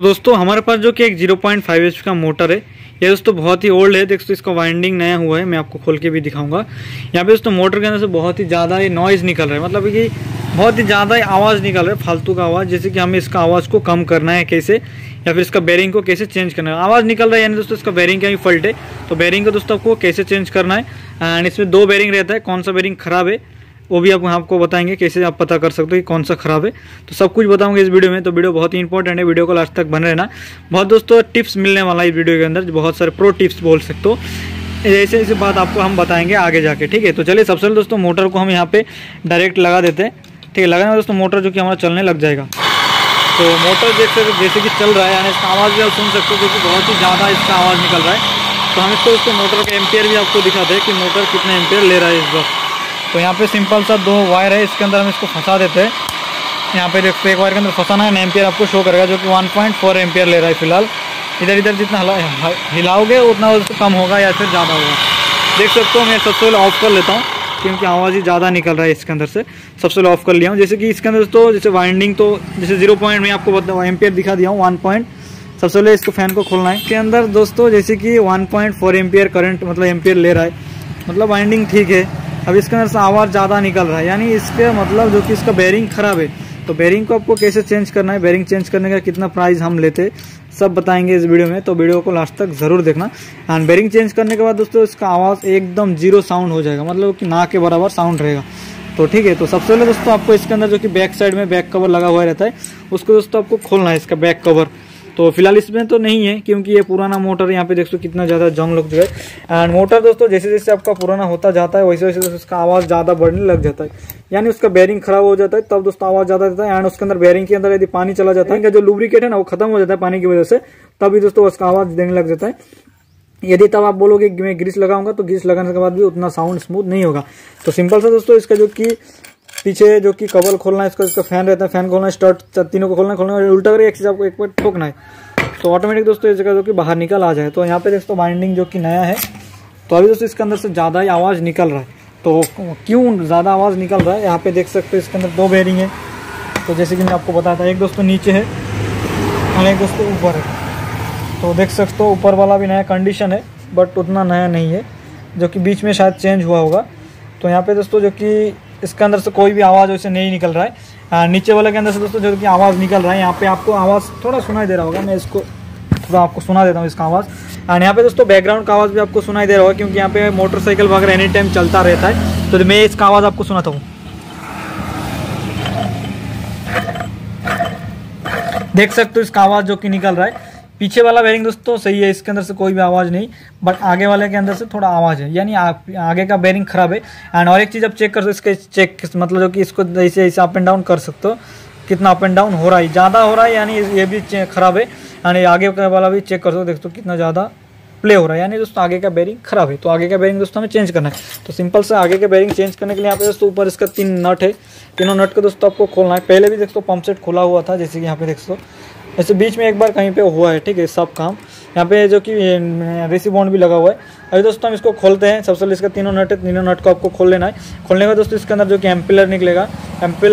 तो दोस्तों हमारे पास जो कि एक 0.5 HP का मोटर है, ये दोस्तों बहुत ही ओल्ड है। दोस्तों इसका वाइंडिंग नया हुआ है, मैं आपको खोल के भी दिखाऊंगा। यहाँ पे दोस्तों मोटर के अंदर से बहुत ही ज़्यादा ये नॉइज़ निकल रहा है, मतलब कि बहुत ही ज़्यादा आवाज़ निकल रहा है, फालतू का आवाज़। जैसे कि हमें इसका आवाज़ को कम करना है कैसे, या फिर इसका बेरिंग को कैसे चेंज करना है। आवाज़ निकल रहा है यानी दोस्तों इसका बेरिंग का ही फॉल्ट है। तो बेरिंग को दोस्तों आपको कैसे चेंज करना है, एंड इसमें 2 बेरिंग रहता है, कौन सा बेरिंग ख़राब है वो भी आपको बताएंगे, कैसे आप पता कर सकते हो कि कौन सा ख़राब है। तो सब कुछ बताऊंगा इस वीडियो में। तो वीडियो बहुत ही इंपॉर्टेंट है, वीडियो को लास्ट तक बने रहना। बहुत दोस्तों टिप्स मिलने वाला है इस वीडियो के अंदर, बहुत सारे प्रो टिप्स बोल सकते हो। ऐसे ऐसे बात आपको हम बताएंगे आगे जाके, ठीक है। तो चलिए सबसे पहले दोस्तों मोटर को हम यहाँ पर डायरेक्ट लगा देते हैं, ठीक है। लगाने में दोस्तों मोटर जो कि हमारा चलने लग जाएगा। तो मोटर जैसे कि चल रहा है, यानी इसका आवाज़ भी आप सुन सकते हो क्योंकि बहुत ही ज़्यादा इसका आवाज़ निकल रहा है। तो हम इसको उसको मोटर का एम्पेयर भी आपको दिखाते हैं कि मोटर कितने एम्पेयर ले रहा है इस वक्त। तो यहाँ पे सिंपल सा 2 वायर है, इसके अंदर हम इसको फंसा देते हैं। यहाँ पे देखते हैं एक वायर के अंदर फंसाना है, एम्पियर आपको शो करेगा जो कि 1.4 एम्पियर ले रहा है फिलहाल। इधर इधर जितना हिलाओगे उतना कम होगा या फिर ज़्यादा होगा, देख सकते हो। मैं सबसे पहले ऑफ कर लेता हूँ क्योंकि आवाज़ ही ज़्यादा निकल रहा है इसके अंदर से। सबसे पहले ऑफ कर लिया हूँ। जैसे कि इसके अंदर तो जैसे वाइंडिंग तो जैसे 0. में आपको एम्पियर दिखा दिया हूँ, 1. सबसे पहले इसको फ़ैन को खोलना है। इसके अंदर दोस्तों जैसे कि 1.4 एम्पियर करंट मतलब एम्पियर ले रहा है, मतलब वाइंडिंग ठीक है। अब इसके अंदर से आवाज़ ज़्यादा निकल रहा है, यानी इसके मतलब जो कि इसका बेरिंग ख़राब है। तो बेरिंग को आपको कैसे चेंज करना है, बेरिंग चेंज करने का कितना प्राइस हम लेते, सब बताएंगे इस वीडियो में। तो वीडियो को लास्ट तक ज़रूर देखना। एंड बेरिंग चेंज करने के बाद दोस्तों इसका आवाज़ एकदम जीरो साउंड हो जाएगा, मतलब कि ना के बराबर साउंड रहेगा। तो ठीक है। तो सबसे पहले दोस्तों आपको इसके अंदर जो कि बैक साइड में बैक कवर लगा हुआ रहता है, उसको दोस्तों आपको खोलना है, इसका बैक कवर। तो फिलहाल इसमें तो नहीं है क्योंकि ये पुराना मोटर, यहाँ पे देख सो कितना ज़्यादा जंग लग गया है। एंड मोटर दोस्तों जैसे जैसे आपका पुराना होता जाता है वैसे वैसे दोस्तों उसका आवाज़ ज़्यादा बढ़ने लग जाता है, यानी उसका बेरिंग खराब हो जाता है, तब दोस्तों आवाज़ ज़्यादा देता है। एंड उसके अंदर बेरिंग के अंदर यदि पानी चला जाता है, इनका जो लुब्रिकेट है ना वो खत्म हो जाता है पानी की वजह से, तभी दोस्तों उसका आवाज़ देने लग जाता है। यदि तब आप बोलोगे कि मैं ग्रीस लगाऊंगा, तो ग्रीस लगाने के बाद भी उतना साउंड स्मूथ नहीं होगा। तो सिंपल सा दोस्तों इसका जो कि पीछे जो कि कवर खोलना है, इसका फैन रहता है, फैन खोलना है, स्टार्ट तीनों को खोलना है, उल्टा करके एक चीज़ आपको एक बार ठोकना है। तो ऑटोमेटिक दोस्तों इस जगह जो कि बाहर निकल आ जाए। तो यहाँ पे दोस्तों वाइंडिंग जो कि नया है, तो अभी दोस्तों इसके अंदर से ज़्यादा ही आवाज़ निकल रहा है। तो क्यों ज़्यादा आवाज़ निकल रहा है, यहाँ पे देख सकते हो इसके अंदर 2 बेरिंग है। तो जैसे कि मैं आपको बताया था, एक दोस्तों नीचे है और एक दोस्तों ऊपर है। तो देख सकते हो ऊपर वाला भी नया कंडीशन है, बट उतना नया नहीं है, जो कि बीच में शायद चेंज हुआ होगा। तो यहाँ पे दोस्तों जो कि इसके अंदर से कोई भी आवाज़ वैसे नहीं निकल रहा है। नीचे वाले के अंदर से दोस्तों जो कि आवाज़ निकल रहा है, यहाँ पे आपको आवाज़ थोड़ा सुनाई दे रहा होगा, मैं इसको थोड़ा आपको सुना देता हूँ इसका आवाज़। एंड यहाँ पे दोस्तों बैकग्राउंड का आवाज़ भी आपको सुनाई दे रहा होगा क्योंकि यहाँ पे मोटरसाइकिल वगैरह एनी टाइम चलता रहता है। तो मैं इसका आवाज़ आपको सुनाता हूँ, देख सकते हो इसका आवाज़ जो कि निकल रहा है। पीछे वाला बेरिंग दोस्तों सही है, इसके अंदर से कोई भी आवाज़ नहीं, बट आगे वाले के अंदर से थोड़ा आवाज़ है, यानी आगे का बेरिंग खराब है। एंड और एक चीज़ आप चेक कर सकते हो, इसके चेक मतलब जो कि इसको ऐसे ऐसे अप एंड डाउन कर सकते हो, कितना अप एंड डाउन हो रहा है, ज़्यादा हो रहा है, यानी ये भी खराब है। एंड आगे वाला भी चेक कर सकते हो, देखो कितना ज़्यादा प्ले हो रहा है, यानी दोस्तों आगे का बेरिंग खराब है। तो आगे का बेरिंग दोस्तों हमें चेंज करना है। तो सिंपल से आगे का बेरिंग चेंज करने के लिए यहाँ पे दोस्तों ऊपर इसका 3 नट है, तीनों नट को दोस्तों आपको खोलना है। पहले भी दोस्तों पंप सेट खुला हुआ था, जैसे कि यहाँ पे दोस्तों ऐसे बीच में एक बार कहीं पे हुआ है, ठीक है। सब काम यहाँ पे जो कि रेसी बॉन्ड भी लगा हुआ है। अभी दोस्तों हम इसको खोलते हैं। सबसे पहले इसका तीनों नट है, तीनों नट को आपको खोल लेना है। खोलने का दोस्तों इसके अंदर जो कि एम्पियर निकलेगा, एम्पियर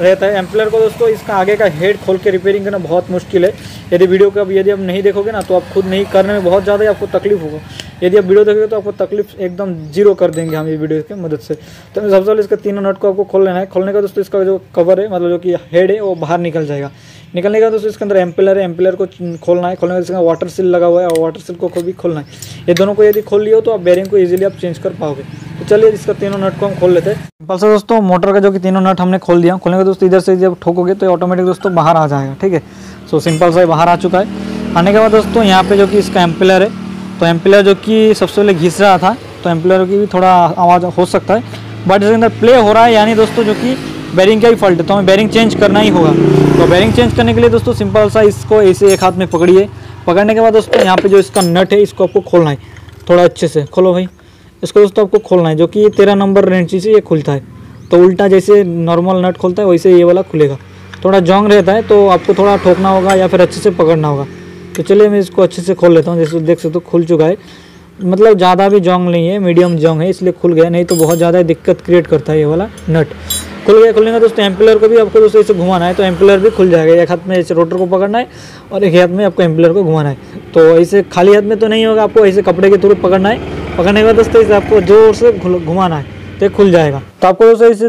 रहता है। एम्पियर को दोस्तों इसका आगे का हेड खोल के रिपेयरिंग करना बहुत मुश्किल है। यदि वीडियो को यदि आप नहीं देखोगे ना, तो आप खुद नहीं करने में बहुत ज़्यादा आपको तकलीफ होगा। यदि आप वीडियो देखोगे तो आपको तकलीफ एकदम जीरो कर देंगे हम ये वीडियो की मदद से। तो सबसे पहले इसका तीनों नट को आपको खोल लेना है। खोलने का दोस्तों इसका जो कवर है, मतलब जो कि हेड है, वो बाहर निकल जाएगा। निकलने का दोस्तों इसके अंदर एम्पियर है, एम्पियर को खोलना है। खोलने का इसका वाटर सील लगा हुआ है और वाटर सील को भी खोलना है। ये दोनों को यदि खोल लियो तो आप बेरिंग को इजीली आप चेंज कर पाओगे। तो चलिए इसका तीनों नट को हम खोल लेते हैं। सिंपल से दोस्तों मोटर का जो कि तीनों नट हमने खोल दिया। खोलने का दोस्तों इधर से जब ठोकोगे तो ऑटोमेटिक दोस्तों बाहर आ जाएगा, ठीक है। सो सिंपल सा बाहर आ चुका है। आने के बाद दोस्तों यहाँ पे जो कि इसका एम्पियर है, तो एम्पियर जो कि सबसे पहले घिस रहा था, तो एम्पियर की भी थोड़ा आवाज़ हो सकता है, बट इसके अंदर प्ले हो रहा है, यानी दोस्तों जो कि बेरिंग का ही फॉल्ट है। तो हमें बेरिंग चेंज करना ही होगा। तो बेरिंग चेंज करने के लिए दोस्तों सिंपल सा इसको ऐसे एक हाथ में पकड़िए। पकड़ने के बाद दोस्तों यहाँ पे जो इसका नट है, इसको आपको खोलना है थोड़ा अच्छे से। खोलो भाई इसको दोस्तों, आपको खोलना है। जो कि 13 नंबर रेंची से ये खुलता है, तो उल्टा जैसे नॉर्मल नट खोलता है वैसे ये वाला खुलेगा। थोड़ा जंग रहता है, तो आपको थोड़ा ठोकना होगा या फिर अच्छे से पकड़ना होगा। तो चलिए मैं इसको अच्छे से खोल लेता हूँ। जैसे देख सकते हो खुल चुका है। मतलब ज़्यादा भी जोंग नहीं है, मीडियम जोंग है इसलिए खुल गया, नहीं तो बहुत ज़्यादा दिक्कत क्रिएट करता है ये वाला नट। खुल गया, खुलने का दोस्तों एम्पलर को भी आपको दोस्तों इसे घुमाना है तो एम्पलर भी खुल जाएगा। एक हाथ में इसे रोटर को पकड़ना है और एक हाथ में आपको एम्पलर को घुमाना है। तो ऐसे खाली हाथ में तो नहीं होगा, आपको ऐसे कपड़े के थ्रू पकड़ना है, पकड़ने के बाद दोस्तों इसे आपको जोर से घुमाना है तो खुल जाएगा। तो आपको दोस्तों इसे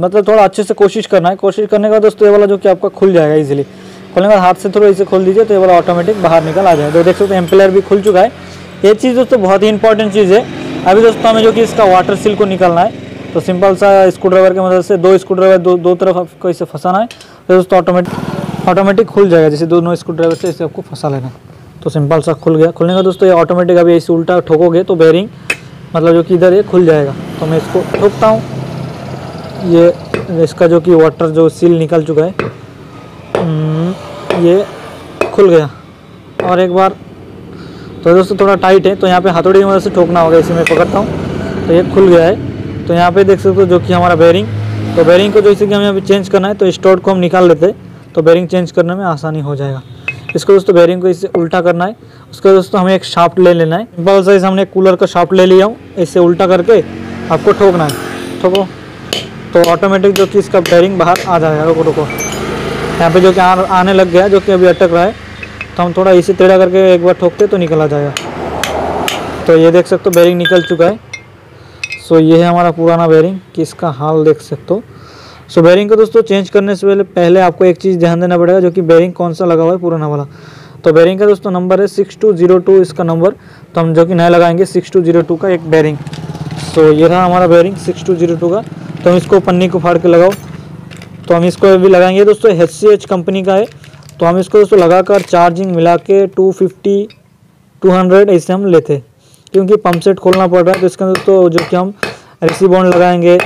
मतलब थोड़ा अच्छे से कोशिश करना है, कोशिश करने का दोस्तों ये वाला जो कि आपका खुल जाएगा इजीली। खोलने के बाद हाथ से थोड़ा इसे खोल दीजिए तो ये वाला ऑटोमेटिक बाहर निकल आ जाए। तो देख सकते हैं एम्पलर भी खुल चुका है। ये चीज़ दोस्तों बहुत ही इंपॉर्टेंट चीज़ है। अभी दोस्तों हमें जो कि इसका वाटर सील को निकालना है तो सिंपल सा स्क्रू ड्राइवर की मदद से दो स्क्रू ड्राइवर दो तरफ आपको इसे फंसाना है तो दोस्तों ऑटोमेटिक खुल जाएगा। जैसे दोनों स्क्रू ड्राइवर से इसे आपको फंसा लेना है तो सिंपल सा खुल गया। खुलने का दोस्तों ये ऑटोमेटिक अभी इसे उल्टा ठोकोगे तो बेरिंग मतलब जो कि इधर ये खुल जाएगा। तो मैं इसको ठोकता हूँ, ये इसका जो कि वाटर जो सील निकल चुका है ये खुल गया। और एक बार तो दोस्तों थोड़ा टाइट है तो यहाँ पे हथौड़ी की मदद से ठोकना होगा। इसे मैं पकड़ता हूँ तो ये खुल गया है। तो यहाँ पे देख सकते हो जो कि हमारा बेरिंग, तो बेरिंग को जैसे कि हमें अभी चेंज करना है तो इस स्टोर को हम निकाल लेते हैं तो बेरिंग चेंज करने में आसानी हो जाएगा। इसको दोस्तों बेरिंग को इसे उल्टा करना है, उसको दोस्तों हमें एक शाफ्ट ले लेना है। सिंपल साइज हमने कूलर का शाफ्ट ले लिया हूँ, इससे उल्टा करके आपको ठोकना है, ठोको तो ऑटोमेटिक जो कि इसका बेरिंग बाहर आ जाएगा। रुको रुको, यहाँ पर जो कि आने लग गया, जो कि अभी अटक रहा है तो हम थोड़ा इसे टेढ़ा करके एक बार ठोकते तो निकल आ जाएगा। तो ये देख सकते हो बेरिंग निकल चुका है। सो ये है हमारा पुराना बेरिंग, किसका हाल देख सकते हो। सो बेरिंग को दोस्तों चेंज करने से पहले आपको एक चीज़ ध्यान देना पड़ेगा जो कि बेरिंग कौन सा लगा हुआ है पुराना वाला। तो बेरिंग का दोस्तों नंबर है 6202 इसका नंबर, तो हम जो कि नया लगाएंगे 6202 का एक बेरिंग। सो ये रहा हमारा बेरिंग 6202 का। तो हम इसको पन्नी को फाड़ के लगाओ तो हम इसको अभी लगाएंगे दोस्तों HCH कंपनी का है। तो हम इसको दोस्तों लगाकर चार्जिंग मिला के 250, 200 ऐसे हम लेते क्योंकि पंप सेट खोलना पड़ रहा है। तो इसके अंदर तो जो कि हम रिसीबॉन्ड लगाएंगे,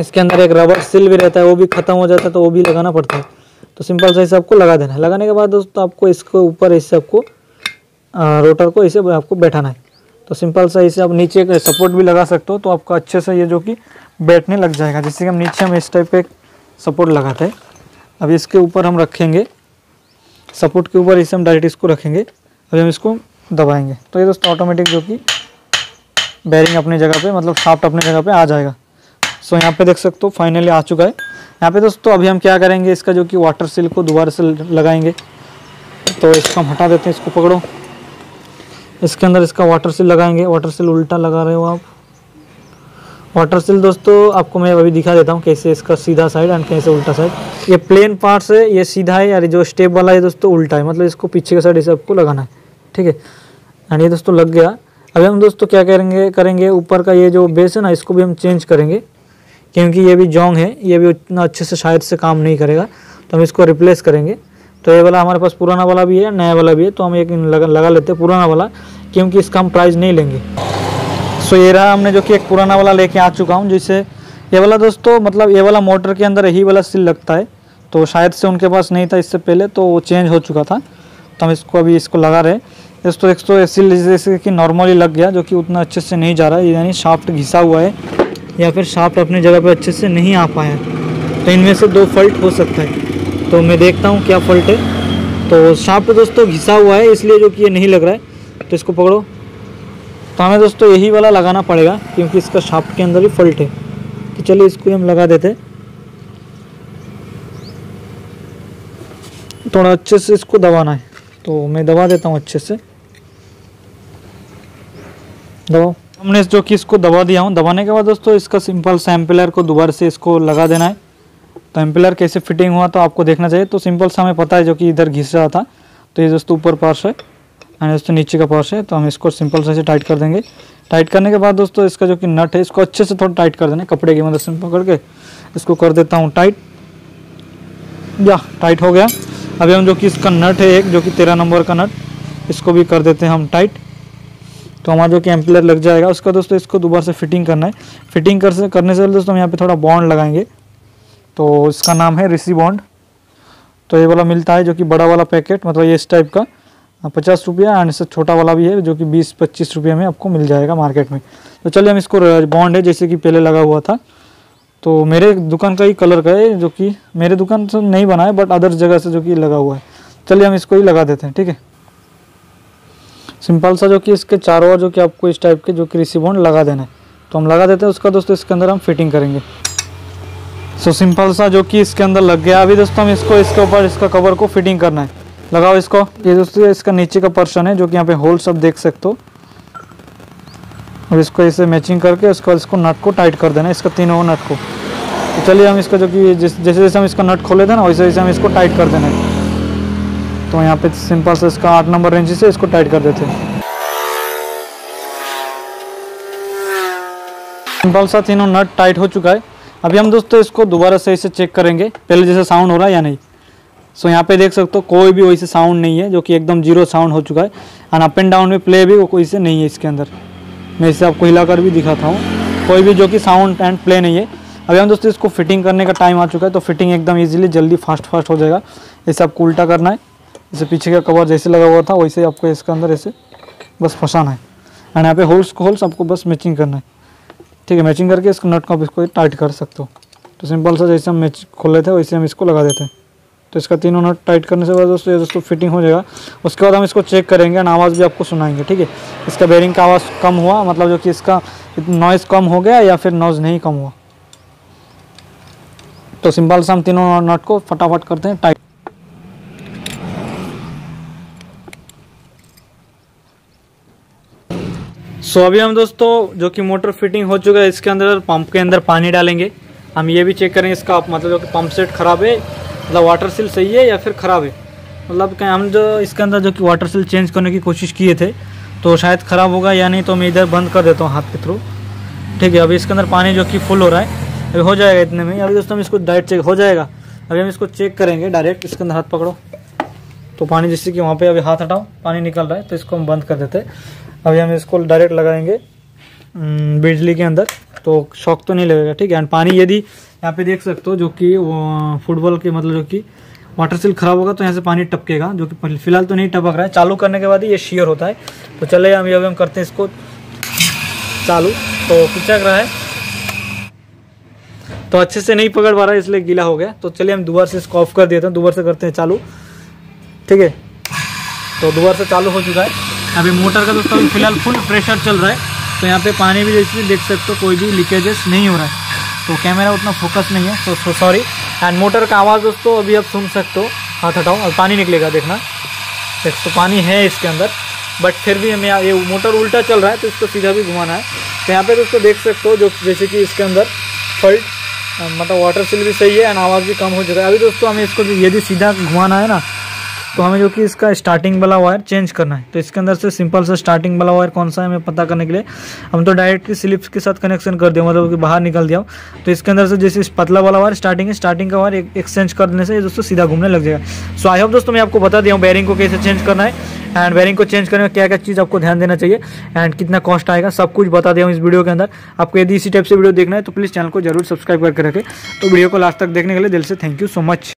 इसके अंदर एक रबर सिल भी रहता है वो भी ख़त्म हो जाता है तो वो भी लगाना पड़ता है। तो सिंपल सा इसे आपको लगा देना है। लगाने के बाद दोस्तों आपको इसके ऊपर इसे आपको रोटर को इसे आपको बैठाना है। तो सिंपल सा इसे आप नीचे एक सपोर्ट भी लगा सकते हो तो आपको अच्छे से ये जो कि बैठने लग जाएगा। जैसे कि हम नीचे हम इस टाइप का एक सपोर्ट लगाते हैं, अब इसके ऊपर हम रखेंगे सपोर्ट के ऊपर, इसे हम डायरेक्ट इसको रखेंगे। अभी हम इसको दबाएंगे तो ये दोस्तों ऑटोमेटिक जो कि बेरिंग अपनी जगह पे मतलब शाफ्ट अपनी जगह पे आ जाएगा। सो यहाँ पे देख सकते हो फाइनली आ चुका है। यहाँ पे दोस्तों अभी हम क्या करेंगे, इसका जो कि वाटर सील को दोबारा से लगाएंगे। तो इसको हम हटा देते हैं, इसको पकड़ो, इसके अंदर इसका वाटर सील लगाएंगे। वाटर सील उल्टा लगा रहे हो आप। वाटर सील दोस्तों आपको मैं अभी दिखा देता हूँ कैसे इसका सीधा साइड एंड कैसे उल्टा साइड। ये प्लेन पार्ट्स है, ये सीधा है, यार जो स्टेप वाला है दोस्तों उल्टा है, मतलब इसको पीछे के साइड इसे आपको लगाना है, ठीक है। एंड ये दोस्तों लग गया। अभी हम दोस्तों क्या करेंगे ऊपर का ये जो बेस है ना इसको भी हम चेंज करेंगे क्योंकि ये भी जोंग है, ये भी उतना अच्छे से शायद से काम नहीं करेगा तो हम इसको रिप्लेस करेंगे। तो ये वाला हमारे पास पुराना वाला भी है, नया वाला भी है, तो हम एक लगा लेते हैं पुराना वाला क्योंकि इसका हम प्राइस नहीं लेंगे। सो ये रहा, हमने जो कि एक पुराना वाला लेके आ चुका हूँ, जिससे ये वाला दोस्तों मतलब ये वाला मोटर के अंदर यही वाला सील लगता है। तो शायद से उनके पास नहीं था इससे पहले तो वो चेंज हो चुका था, तो हम इसको अभी इसको लगा रहे हैं। इस तो एक तो सील जैसे कि नॉर्मली लग गया जो कि उतना अच्छे से नहीं जा रहा है, यानी शाफ्ट घिसा हुआ है या फिर शाफ्ट अपनी जगह पे अच्छे से नहीं आ पाया, तो इनमें से दो फॉल्ट हो सकता है। तो मैं देखता हूँ क्या फॉल्ट है। तो शाफ्ट दोस्तों घिसा हुआ है इसलिए जो कि ये नहीं लग रहा है। तो इसको पकड़ो, तो हमें दोस्तों यही वाला लगाना पड़ेगा क्योंकि इसका शाफ्ट के अंदर ही फॉल्ट है। तो चलिए इसको हम लगा देते हैं, थोड़ा अच्छे से इसको दबाना है तो मैं दबा देता हूँ अच्छे से, दबाओ। हमने जो कि इसको दबा दिया हूँ। दबाने के बाद दोस्तों इसका सिंपल सा एम्पलर को दोबारा से इसको लगा देना है। तो एम्पलर कैसे फिटिंग हुआ तो आपको देखना चाहिए। तो सिंपल सा हमें पता है जो कि इधर घिस रहा था, तो ये दोस्तों ऊपर पार्श है एंड दोस्तों नीचे का पार्श है, तो हम इसको सिंपल सा टाइट कर देंगे। टाइट करने के बाद दोस्तों इसका जो कि नट है इसको अच्छे से थोड़ा टाइट कर देना है, कपड़े की मदद से पकड़ के इसको कर देता हूँ टाइट। या टाइट हो गया। अभी हम जो कि इसका नट है एक जो कि 13 नंबर का नट, इसको भी कर देते हैं हम टाइट, तो हमारा जो कि एम्पलर लग जाएगा। उसका दोस्तों इसको दोबारा से फिटिंग करना है। फिटिंग करने से पहले दोस्तों हम यहाँ पे थोड़ा बॉन्ड लगाएंगे। तो इसका नाम है रिसीबॉन्ड, तो ये वाला मिलता है जो कि बड़ा वाला पैकेट, मतलब ये इस टाइप का 50 रुपया एंड इससे छोटा वाला भी है जो कि 20-25 रुपये में आपको मिल जाएगा मार्केट में। तो चलिए हम इसको बॉन्ड है जैसे कि पहले लगा हुआ था, तो मेरे दुकान का ही कलर का है जो कि मेरे दुकान से नहीं बना है बट अदर जगह से जो कि लगा हुआ है। चलिए हम इसको ही लगा देते हैं, ठीक है। सिंपल सा जो कि इसके चारों ओर जो कि आपको इस टाइप के जो कि रिसीव होल्ड लगा देना है, तो हम लगा देते हैं उसका दोस्तों। इसके अंदर हम फिटिंग करेंगे। सो सिंपल सा जो कि इसके अंदर लग गया। अभी दोस्तों हम इसको इसके ऊपर इसका कवर को फिटिंग करना है। लगाओ इसको। ये दोस्तों इसका नीचे का पोर्शन है जो कि यहाँ पे होल सब देख सकते हो। और इसको ऐसे मैचिंग करके उसके बाद इसको नट को टाइट कर देना है, इसका तीनों नट को। तो चलिए हम इसका जो कि जैसे जैसे हम इसका नट खोले थे ना, वैसे वैसे हम इसको टाइट कर देना है। तो यहाँ पे सिंपल से इसका 8 नंबर रेंज से इसको टाइट कर देते हैं। सिंपल सा तीनों नट टाइट हो चुका है। अभी हम दोस्तों इसको दोबारा से इसे चेक करेंगे पहले जैसे साउंड हो रहा है या नहीं। सो यहाँ पे देख सकते हो कोई भी वैसे साउंड नहीं है, जो कि एकदम जीरो साउंड हो चुका है। एंड अप एंड डाउन में प्ले भी कोई से नहीं है। इसके अंदर मैं इसे आपको हिलाकर भी दिखाता हूँ, कोई भी जो कि साउंड एंड प्ले नहीं है। अभी हम दोस्तों इसको फिटिंग करने का टाइम आ चुका है। तो फिटिंग एकदम ईजिली जल्दी फास्ट हो जाएगा। इसे आपको उल्टा करना है। इसे पीछे का कवर जैसे लगा हुआ था वैसे आपको इसके अंदर ऐसे बस फंसाना है। एंड यहाँ पे होल्स को होल्स आपको बस मैचिंग करना है। ठीक है, मैचिंग करके इसको नट को आप इसको टाइट कर सकते हो। तो सिंपल सा जैसे हम मैच खोले थे वैसे हम इसको लगा देते हैं। तो इसका तीनों नट टाइट करने से बाद दोस्तों फिटिंग हो जाएगा। उसके बाद हम इसको चेक करेंगे एंड आवाज़ भी आपको सुनाएंगे। ठीक है, इसका बेयरिंग का आवाज़ कम हुआ, मतलब जो कि इसका नॉइज़ कम हो गया या फिर नॉइज़ नहीं कम हुआ। तो सिंपल से हम तीनों नट को फटाफट करते हैं टाइट। सो अभी हम दोस्तों जो कि मोटर फिटिंग हो चुका है, इसके अंदर पंप के अंदर पानी डालेंगे। हम ये भी चेक करेंगे इसका मतलब जो कि पंप सेट ख़राब है, मतलब वाटर सील सही है या फिर ख़राब है। मतलब हम जो इसके अंदर जो कि वाटर सील चेंज करने की कोशिश किए थे, तो शायद ख़राब होगा या नहीं। तो मैं इधर बंद कर देता हूँ हाथ के थ्रू। ठीक है, अभी इसके अंदर पानी जो कि फुल हो रहा है, अभी हो जाएगा इतने में। अभी दोस्तों हम इसको डायरेक्ट चेक हो जाएगा। अभी हम इसको चेक करेंगे डायरेक्ट। इसके अंदर हाथ पकड़ो तो पानी, जैसे कि वहाँ पर अभी हाथ हटाओ पानी निकल रहा है। तो इसको हम बंद कर देते हैं। अभी हम इसको डायरेक्ट लगाएंगे बिजली के अंदर, तो शॉक तो नहीं लगेगा। ठीक है, एंड पानी यदि यहाँ पे देख सकते हो जो कि फुटबॉल के मतलब जो कि वाटर सील खराब होगा तो यहाँ से पानी टपकेगा, जो कि फिलहाल तो नहीं टपक रहा है। चालू करने के बाद ही ये शेयर होता है। तो चले अभी हम करते हैं इसको चालू। तो खिचक रहा है, तो अच्छे से नहीं पकड़ पा रहा है इसलिए गीला हो गया। तो चलिए हम दोबारा से इसको ऑफ कर देते हैं, दोबारा से करते हैं चालू। ठीक है, तो दोबारा से चालू हो चुका है। अभी मोटर का दोस्तों फिलहाल फुल प्रेशर चल रहा है। तो यहाँ पे पानी भी जैसे देख सकते हो, कोई भी लीकेजेस नहीं हो रहा है। तो कैमरा उतना फोकस नहीं है, तो सॉरी। एंड मोटर का आवाज़ दोस्तों अभी आप सुन सकते हो। हाथ हटाओ और पानी निकलेगा, देखना। तो पानी है इसके अंदर, बट फिर भी हमें ये मोटर उल्टा चल रहा है तो इसको सीधा भी घुमाना है। तो यहाँ पर दोस्तों देख सकते हो जो जैसे कि इसके अंदर फल्ट मतलब वाटर सील भी सही है एंड आवाज़ भी कम हो चुका है। अभी दोस्तों हमें इसको यदि सीधा घुमाना है ना, तो हमें जो कि इसका स्टार्टिंग वाला वायर चेंज करना है। तो इसके अंदर से सिंपल सा स्टार्टिंग वाला वायर कौन सा है हमें पता करने के लिए हम तो डायरेक्ट स्लिप्स के साथ कनेक्शन कर दिया, मतलब कि बाहर निकल दिया। तो इसके अंदर से जैसे पतला वाला वायर स्टार्टिंग है, स्टार्टिंग का वायर एक्सचेंज कर देने से दोस्तों सीधा घूमने लग जाएगा। सो आई होप दोस्तों मैं आपको बता दिया हूँ बेयरिंग को कैसे चेंज करना है एंड बेयरिंग को चेंज करने में क्या क्या चीज़ आपको ध्यान देना चाहिए एंड कितना कॉस्ट आएगा, सब कुछ बता दिया हूँ इस वीडियो के अंदर। आपको यदि इसी टाइप से वीडियो देखना है तो प्लीज़ चैनल को जरूर सब्सक्राइब करके रखें। तो वीडियो को लास्ट तक देखने के लिए दिल से थैंक यू सो मच।